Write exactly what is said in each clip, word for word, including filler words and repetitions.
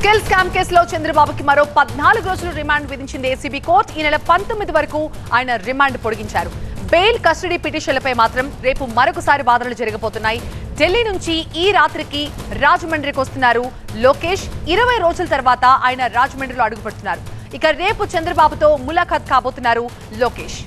skill scam కేసులో చంద్రబాబుకి మరో పద్నాలుగు రోజులు రిమాండ్ విధించింది ఏసీబీ కోర్టు ఈ నెల పంతొమ్మిది వరకు ఆయన రిమాండ్ పొడిగించారు బెయిల్ కస్టడీ పిటిషన్లపై మాత్రం రేపు మరొకసారి వాదనలు జరగబోతున్నాయి ఢిల్లీ నుంచి ఈ రాత్రికి రాజమండ్రికి వస్తున్నారు లోకేష్ ఇరవై రోజుల తర్వాత ఆయన రాజమండ్రిలో అడుగుపెడుతున్నారు ఇక రేపు చంద్రబాబుతో ములాఖాత్ కాబోతున్నారు లోకేష్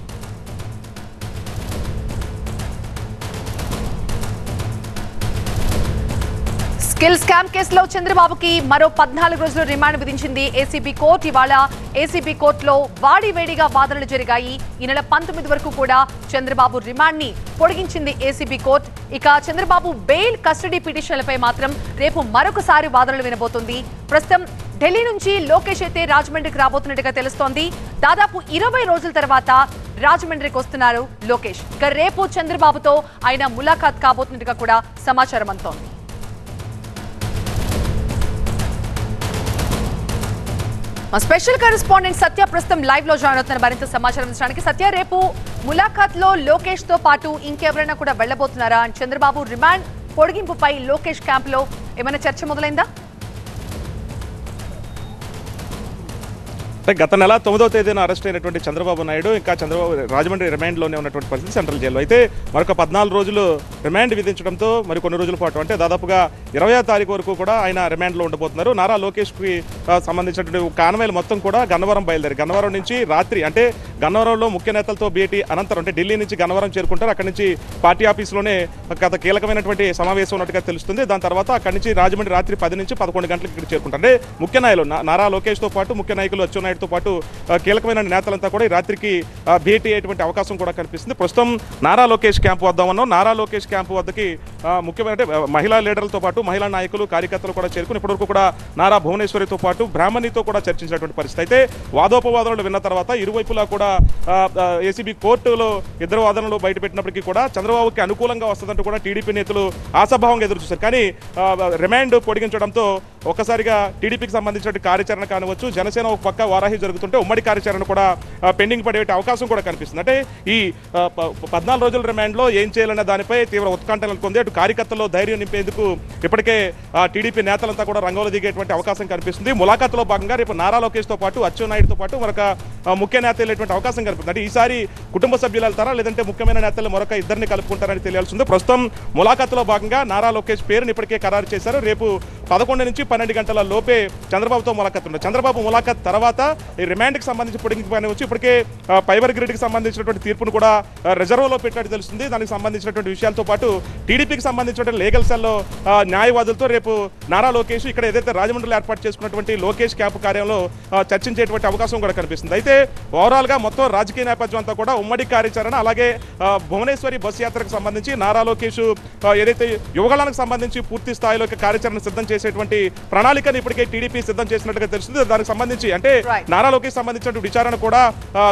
స్కిల్ స్కామ్ కేసులో చంద్రబాబుకి మరో పద్నాలుగు రోజులు రిమాండ్ విధించింది ఏసీబీ కోర్టు ఇవాళ ఏసీబీ కోర్టులో వాడివేడిగా వాదనలు జరిగాయి ఈ నెల పంతొమ్మిది వరకు కూడా చంద్రబాబు రిమాండ్ ని పొడిగించింది ఏసీబీ కోర్టు ఇక చంద్రబాబు బెయిల్ కస్టడీ పిటిషన్లపై మాత్రం రేపు మరొకసారి వాదనలు వినబోతుంది ప్రస్తుతం ఢిల్లీ నుంచి లోకేష్ అయితే రాజమండ్రికి రాబోతున్నట్టుగా తెలుస్తోంది దాదాపు ఇరవై రోజుల తర్వాత రాజమండ్రికి వస్తున్నారు లోకేష్ ఇక రేపు చంద్రబాబుతో ఆయన ములాఖాత్ కాబోతున్నట్టుగా కూడా సమాచారం అందుతోంది మా స్పెషల్ కరెస్పాండెంట్ సత్య ప్రస్తుతం లైవ్ లో జాయిన్ అవుతున్నారు మరింత సమాచారం ఇవ్వడానికి సత్య రేపు ములాఖాత్ లో లోకేష్ తో పాటు ఇంకెవరైనా కూడా వెళ్ళబోతున్నారా చంద్రబాబు రిమాండ్ పొడిగింపుపై లోకేష్ క్యాంప్ లో ఏమైనా చర్చ మొదలైందా గత నెల తొమ్మిదో తేదీన అరెస్ట్ అయినటువంటి చంద్రబాబు నాయుడు ఇంకా చంద్రబాబు రాజమండ్రి రిమాండ్లోనే ఉన్నటువంటి పరిస్థితి సెంట్రల్ జైల్లో అయితే మరొక పద్నాలుగు రోజులు రిమాండ్ విధించడంతో మరి కొన్ని రోజుల పాటు అంటే దాదాపుగా ఇరవయో తారీఖు వరకు కూడా ఆయన రిమాండ్లో ఉండబోతున్నారు నారా లోకేష్కి సంబంధించినటువంటి కాన్వాయ్లు మొత్తం కూడా గన్నవరం బయలుదేరి గన్నవరం నుంచి రాత్రి అంటే గన్నవరంలో ముఖ్య నేతలతో భేటీ అనంతరం అంటే ఢిల్లీ నుంచి గన్నవరం చేరుకుంటారు అక్కడి నుంచి పార్టీ ఆఫీసులోనే గత కీలకమైనటువంటి సమావేశం ఉన్నట్టుగా తెలుస్తుంది దాని తర్వాత అక్కడి నుంచి రాజమండ్రి రాత్రి పది నుంచి పదకొండు గంటలకు ఇక్కడ చేరుకుంటారు అంటే ముఖ్య నాయకులు నారా లోకేష్తో పాటు ముఖ్య నాయకులు అచ్యుత్ నాయుడుతో పాటు కీలకమైన నేతలంతా కూడా ఈ రాత్రికి భేటీ అయ్యేటువంటి అవకాశం కూడా కనిపిస్తుంది ప్రస్తుతం నారా లోకేష్ క్యాంపు వద్ద ఉన్నాం నారా లోకేష్ క్యాంపు వద్దకి ముఖ్యమైన అంటే మహిళా లీడర్లతో పాటు మహిళా నాయకులు కార్యకర్తలు కూడా చేరుకుని ఇప్పటివరకు కూడా నారా భువనేశ్వరితో పాటు బ్రాహ్మణితో కూడా చర్చించినటువంటి పరిస్థితి అయితే వాదోపవాదనలు విన్న తర్వాత ఇరువైపులా కూడా ఏసీబీ కోర్టులో ఇద్దరు వాదనలు బయటపెట్టినప్పటికీ కూడా చంద్రబాబుకి అనుకూలంగా వస్తుందంటూ కూడా టీడీపీ నేతలు ఆశాభావంగా ఎదురు చూశారు కానీ రిమాండ్ పొడిగించడంతో ఒక్కసారిగా టీడీపీకి సంబంధించిన కార్యాచరణ కానివచ్చు జనసేన ఒక పక్క వారాహి జరుగుతుంటే ఉమ్మడి కార్యాచరణ కూడా పెండింగ్ పడే అవకాశం కూడా కనిపిస్తుంది అంటే ఈ పద్నాలుగు రోజుల రిమాండ్లో ఏం చేయాలనే దానిపై తీవ్ర ఉత్కంఠ నెలకొంది అటు కార్యకర్తల్లో ధైర్యం నింపేందుకు ఇప్పటికే టీడీపీ నేతలంతా కూడా రంగంలో దిగేటువంటి అవకాశం కనిపిస్తుంది ములాఖాత్లో భాగంగా రేపు నారా లోకేష్తో పాటు అచ్యుత్ నాయుడుతో పాటు మరొక ముఖ్య నేత వెళ్ళేటువంటి అవకాశం కనిపిస్తుంది అంటే ఈసారి కుటుంబ సభ్యులు వెళ్తారా లేదంటే ముఖ్యమైన నేతలు మరొక ఇద్దరిని కలుపుకుంటారని తెలియాల్సింది ప్రస్తుతం ములాఖాత్లో భాగంగా నారా లోకేష్ పేరును ఇప్పటికే ఖరారు చేశారు రేపు పదకొండు నుంచి పన్నెండు గంటల లోపే చంద్రబాబుతో ములాఖాత్ ఉండదు చంద్రబాబు ములాఖాత్ తర్వాత ఈ రిమాండ్కి సంబంధించి పొడిగింపుగానే వచ్చి ఇప్పటికే ఫైబర్ గ్రిడ్కి సంబంధించినటువంటి తీర్పును కూడా రిజర్వ్లో పెట్టినట్టు తెలుస్తుంది దానికి సంబంధించినటువంటి విషయాలతో పాటు టీడీపీకి సంబంధించినటువంటి లీగల్ సెల్లో న్యాయవాదులతో రేపు నారా లోకేష్ ఇక్కడ ఏదైతే రాజమండ్రిలో ఏర్పాటు చేసుకున్నటువంటి లోకేష్ క్యాంపు కార్యంలో చర్చించేటువంటి అవకాశం కూడా కనిపిస్తుంది అయితే ఓవరాల్గా మొత్తం రాజకీయ నేపథ్యం అంతా కూడా ఉమ్మడి కార్యాచరణ అలాగే భువనేశ్వరి బస్సు యాత్రకు సంబంధించి నారా లోకేష్ ఏదైతే యువగళానికి సంబంధించి పూర్తి స్థాయిలో కార్యాచరణ సిద్ధం చేసేటువంటి ప్రణాళికను ఇప్పటికే టీడీపీ సిద్ధం చేసినట్టుగా తెలుస్తుంది దానికి సంబంధించి అంటే నారా లోకేష్ సంబంధించినటువంటి విచారణ కూడా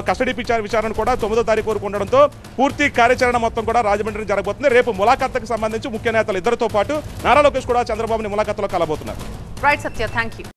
కస్టడీ విచారణ కూడా తొమ్మిదో తారీఖు వరకు ఉండడంతో పూర్తి కార్యాచరణ మొత్తం కూడా రాజమండ్రి జరగబోతుంది రేపు ములాఖాత్కు సంబంధించి ముఖ్య నేతలు ఇద్దరితో పాటు నారా లోకేష్ కూడా చంద్రబాబుని ములాఖాత్లో కలబోతున్నారు